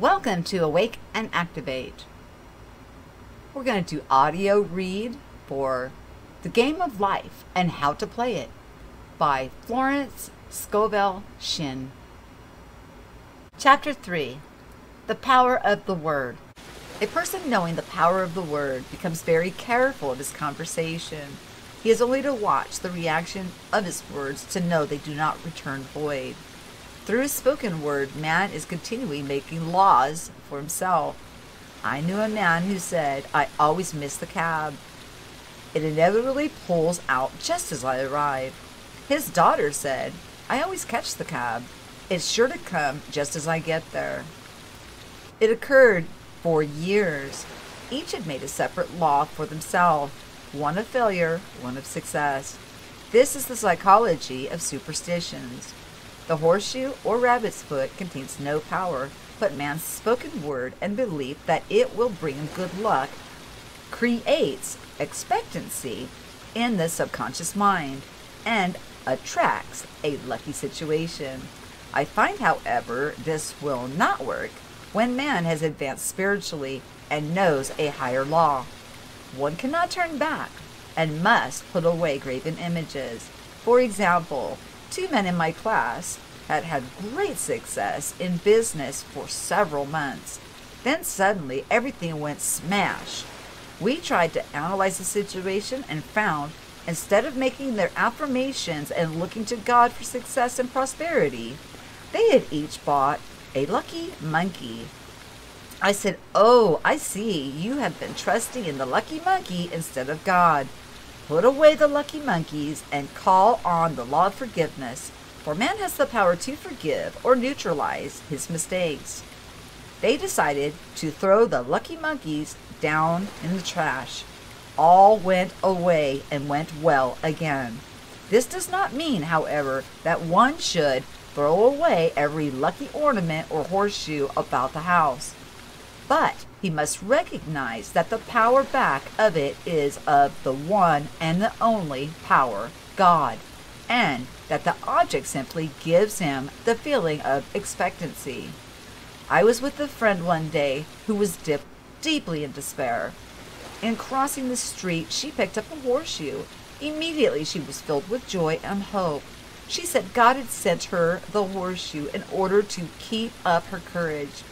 Welcome to Awake and Activate. We're going to do audio read for The Game of Life and How to Play It by Florence Scovel Shinn. Chapter 3, The Power of the Word. A person knowing the power of the word becomes very careful of his conversation. He is only to watch the reaction of his words to know they do not return void. Through his spoken word, man is continually making laws for himself. I knew a man who said, "I always miss the cab. It inevitably pulls out just as I arrive." His daughter said, "I always catch the cab. It's sure to come just as I get there." It occurred for years. Each had made a separate law for themselves. One of failure, one of success. This is the psychology of superstitions. The horseshoe or rabbit's foot contains no power, but man's spoken word and belief that it will bring good luck creates expectancy in the subconscious mind and attracts a lucky situation. I find, however, this will not work when man has advanced spiritually and knows a higher law. One cannot turn back and must put away graven images. For example, two men in my class had had great success in business for several months. Then suddenly everything went smash. We tried to analyze the situation and found instead of making their affirmations and looking to God for success and prosperity, they had each bought a lucky monkey. I said, "Oh, I see, you have been trusting in the lucky monkey instead of God. Put away the lucky monkeys and call on the law of forgiveness, for man has the power to forgive or neutralize his mistakes." They decided to throw the lucky monkeys down in the trash. All went away and went well again. This does not mean, however, that one should throw away every lucky ornament or horseshoe about the house. But he must recognize that the power back of it is of the one and the only power, God, and that the object simply gives him the feeling of expectancy. I was with a friend one day who was deeply in despair. In crossing the street, she picked up a horseshoe. Immediately she was filled with joy and hope. She said God had sent her the horseshoe in order to keep up her courage.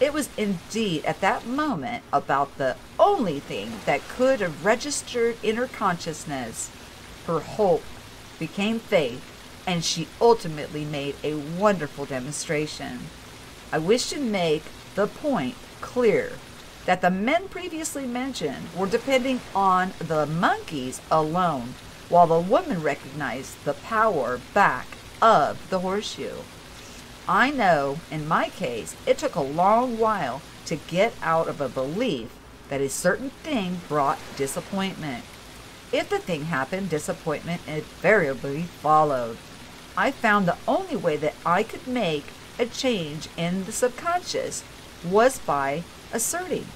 It was indeed at that moment about the only thing that could have registered in her consciousness. Her hope became faith, and she ultimately made a wonderful demonstration. I wish to make the point clear that the men previously mentioned were depending on the monkeys alone, while the woman recognized the power back of the horseshoe. I know, in my case, it took a long while to get out of a belief that a certain thing brought disappointment. If the thing happened, disappointment invariably followed. I found the only way that I could make a change in the subconscious was by asserting.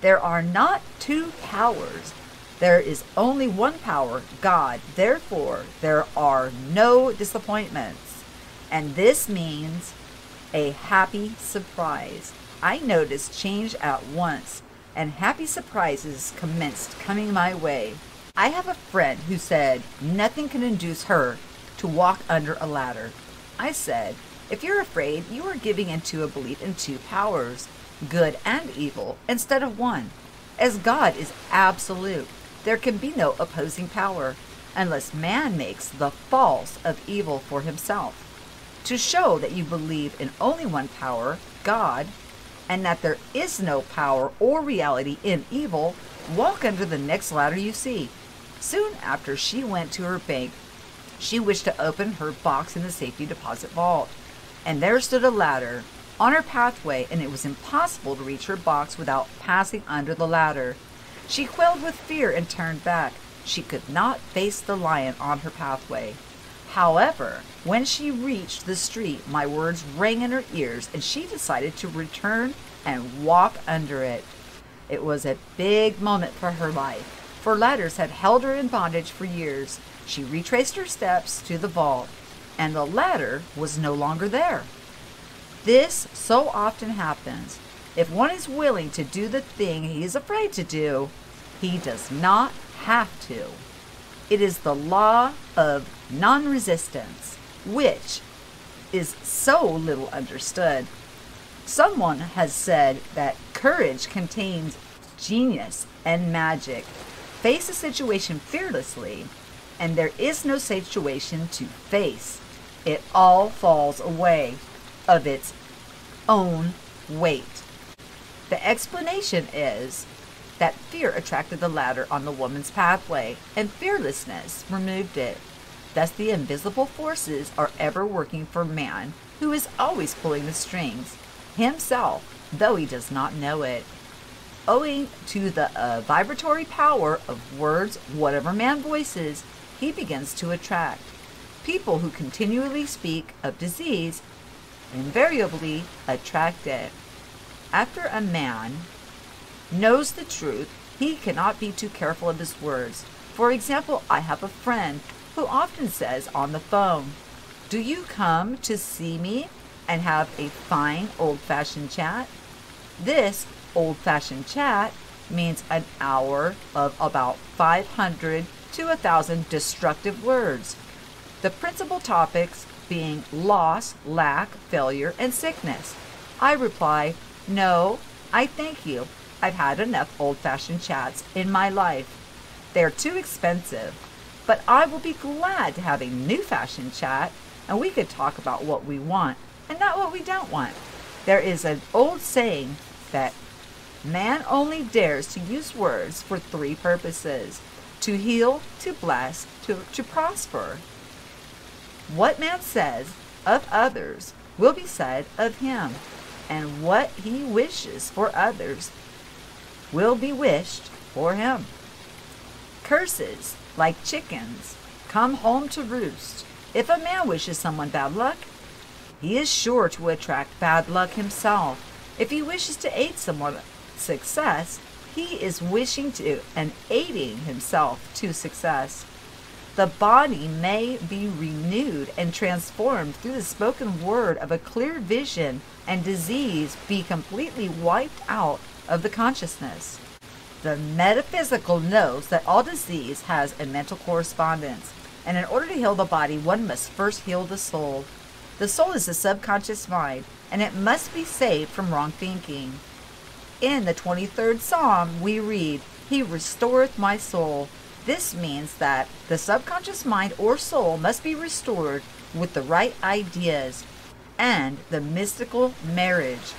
There are not two powers. There is only one power, God. Therefore, there are no disappointments. And this means a happy surprise. I noticed change at once, and happy surprises commenced coming my way. I have a friend who said nothing can induce her to walk under a ladder. I said, "If you're afraid, you are giving into a belief in two powers, good and evil, instead of one. As God is absolute, there can be no opposing power, unless man makes the false of evil for himself. To show that you believe in only one power, God, and that there is no power or reality in evil, walk under the next ladder you see." Soon after she went to her bank, she wished to open her box in the safety deposit vault, and there stood a ladder on her pathway, and it was impossible to reach her box without passing under the ladder. She quailed with fear and turned back. She could not face the lion on her pathway. However, when she reached the street, my words rang in her ears, and she decided to return and walk under it. It was a big moment for her life, for ladders had held her in bondage for years. She retraced her steps to the vault, and the ladder was no longer there. This so often happens. If one is willing to do the thing he is afraid to do, he does not have to. It is the law of non-resistance, which is so little understood. Someone has said that courage contains genius and magic. Face a situation fearlessly, and there is no situation to face. It all falls away of its own weight. The explanation is that fear attracted the ladder on the woman's pathway, and fearlessness removed it. Thus the invisible forces are ever working for man, who is always pulling the strings, himself, though he does not know it. Owing to the vibratory power of words, whatever man voices, he begins to attract. People who continually speak of disease invariably attract it. After a man knows the truth, he cannot be too careful of his words. For example, I have a friend who often says on the phone, "Do you come to see me and have a fine old-fashioned chat?" This old-fashioned chat means an hour of about 500 to 1,000 destructive words, the principal topics being loss, lack, failure, and sickness. I reply, "No, I thank you. I've had enough old-fashioned chats in my life. They're too expensive, but I will be glad to have a new-fashioned chat, and we could talk about what we want and not what we don't want." There is an old saying that man only dares to use words for three purposes: to heal, to bless, to prosper. What man says of others will be said of him, and what he wishes for others will be wished for him. Curses, like chickens, come home to roost. If a man wishes someone bad luck, he is sure to attract bad luck himself. If he wishes to aid someone success, he is wishing to and aiding himself to success. The body may be renewed and transformed through the spoken word of a clear vision, and disease be completely wiped out of the consciousness. The metaphysical knows that all disease has a mental correspondence, and in order to heal the body, one must first heal the soul. The soul is the subconscious mind, and it must be saved from wrong thinking. In the 23rd Psalm, we read, "He restoreth my soul." This means that the subconscious mind or soul must be restored with the right ideas, and the mystical marriage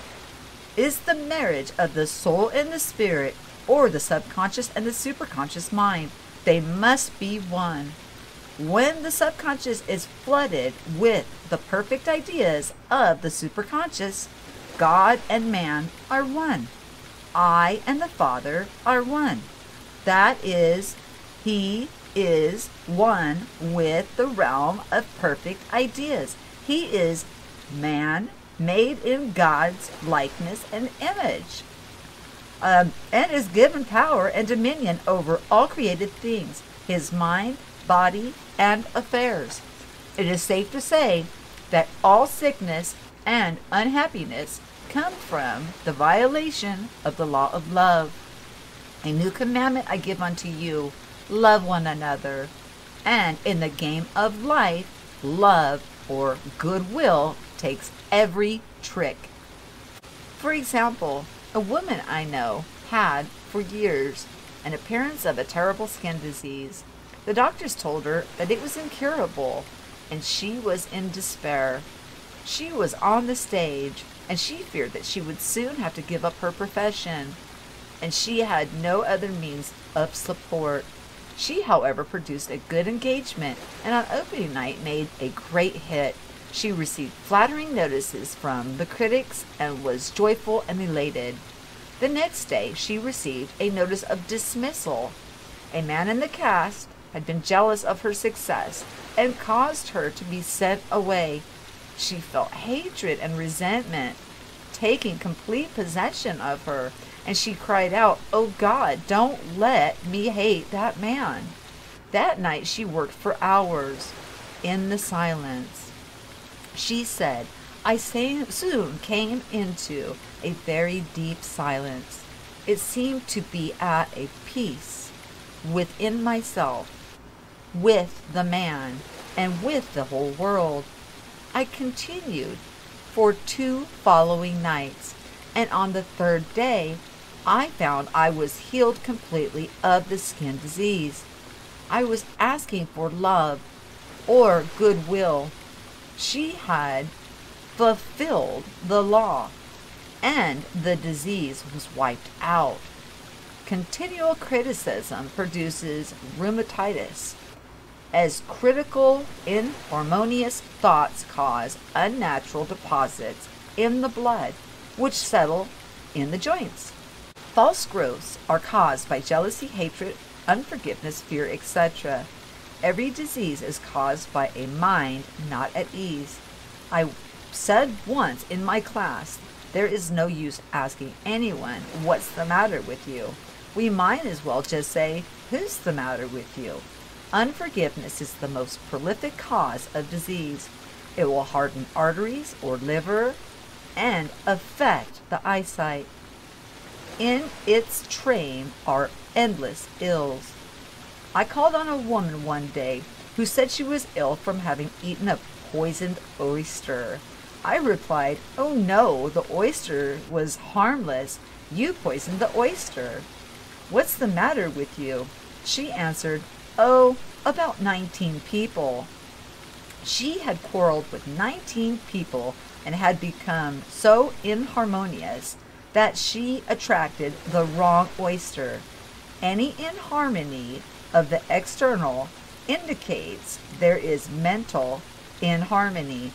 is the marriage of the soul and the spirit, or the subconscious and the superconscious mind. They must be one. When the subconscious is flooded with the perfect ideas of the superconscious, God and man are one. I and the Father are one. That is, He is one with the realm of perfect ideas. He is man made in God's likeness and image, and is given power and dominion over all created things, his mind, body, and affairs. It is safe to say that all sickness and unhappiness come from the violation of the law of love. "A new commandment I give unto you, love one another, and in the game of life, love or goodwill takes every trick." For example, a woman I know had for years an appearance of a terrible skin disease. The doctors told her that it was incurable, and she was in despair. She was on the stage, and she feared that she would soon have to give up her profession, and she had no other means of support. She, however, produced a good engagement, and on opening night made a great hit. She received flattering notices from the critics and was joyful and elated. The next day, she received a notice of dismissal. A man in the cast had been jealous of her success and caused her to be sent away. She felt hatred and resentment taking complete possession of her, and she cried out, "Oh God, don't let me hate that man." That night she worked for hours in the silence. She said, I soon came into a very deep silence. It seemed to be at a peace within myself, with the man, and with the whole world. I continued for 2 following nights, and on the 3rd day I found I was healed completely of the skin disease. I was asking for love or goodwill. She had fulfilled the law, and the disease was wiped out. Continual criticism produces rheumatitis, as critical, inharmonious thoughts cause unnatural deposits in the blood, which settle in the joints. False growths are caused by jealousy, hatred, unforgiveness, fear, etc. Every disease is caused by a mind not at ease. I said once in my class, there is no use asking anyone, what's the matter with you? We might as well just say, who's the matter with you? Unforgiveness is the most prolific cause of disease. It will harden arteries or liver and affect the eyesight. In its train are endless ills. I called on a woman one day who said she was ill from having eaten a poisoned oyster. I replied, "Oh no, the oyster was harmless. You poisoned the oyster." "What's the matter with you?" She answered, "Oh, about 19 people." She had quarreled with 19 people and had become so inharmonious that she attracted the wrong oyster. Any inharmony of the external indicates there is mental inharmony.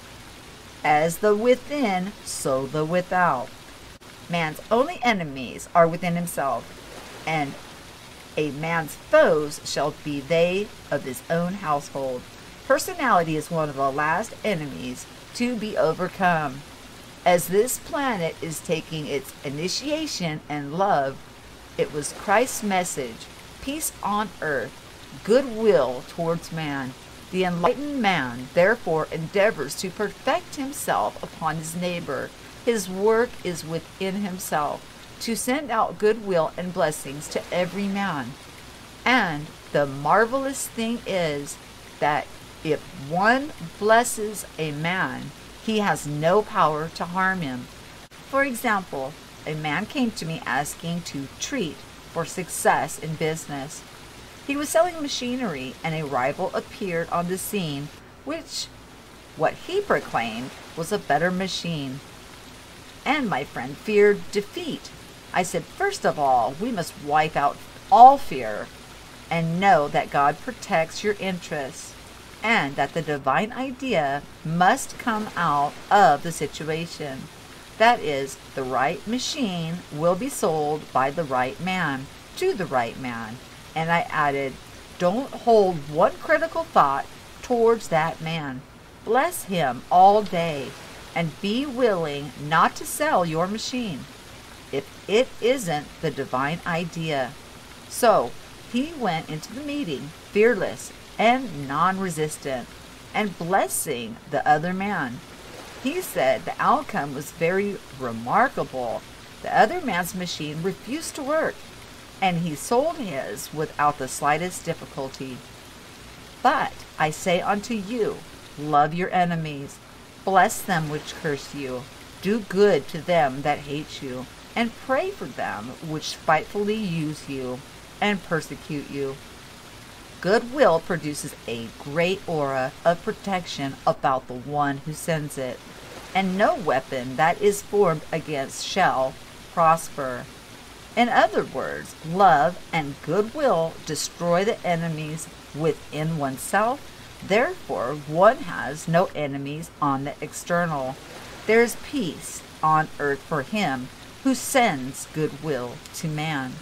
As the within, so the without. Man's only enemies are within himself, and a man's foes shall be they of his own household. Personality is one of the last enemies to be overcome. As this planet is taking its initiation and love, it was Christ's message, peace on earth, goodwill towards man. The enlightened man, therefore, endeavors to perfect himself upon his neighbor. His work is within himself, to send out goodwill and blessings to every man. And the marvelous thing is that if one blesses a man, he has no power to harm him. For example, a man came to me asking to treat for success in business. He was selling machinery, and a rival appeared on the scene, which what he proclaimed was a better machine. And my friend feared defeat. I said, first of all, we must wipe out all fear and know that God protects your interests and that the divine idea must come out of the situation. That is, the right machine will be sold by the right man to the right man. And I added, don't hold one critical thought towards that man. Bless him all day and be willing not to sell your machine if it isn't the divine idea. So he went into the meeting fearless and non-resistant and blessing the other man. He said the outcome was very remarkable. The other man's machine refused to work, and he sold his without the slightest difficulty. But I say unto you, love your enemies, bless them which curse you, do good to them that hate you, and pray for them which spitefully use you and persecute you. Goodwill produces a great aura of protection about the one who sends it, and no weapon that is formed against shall prosper. In other words, love and goodwill destroy the enemies within oneself. Therefore, one has no enemies on the external. There is peace on earth for him who sends goodwill to man.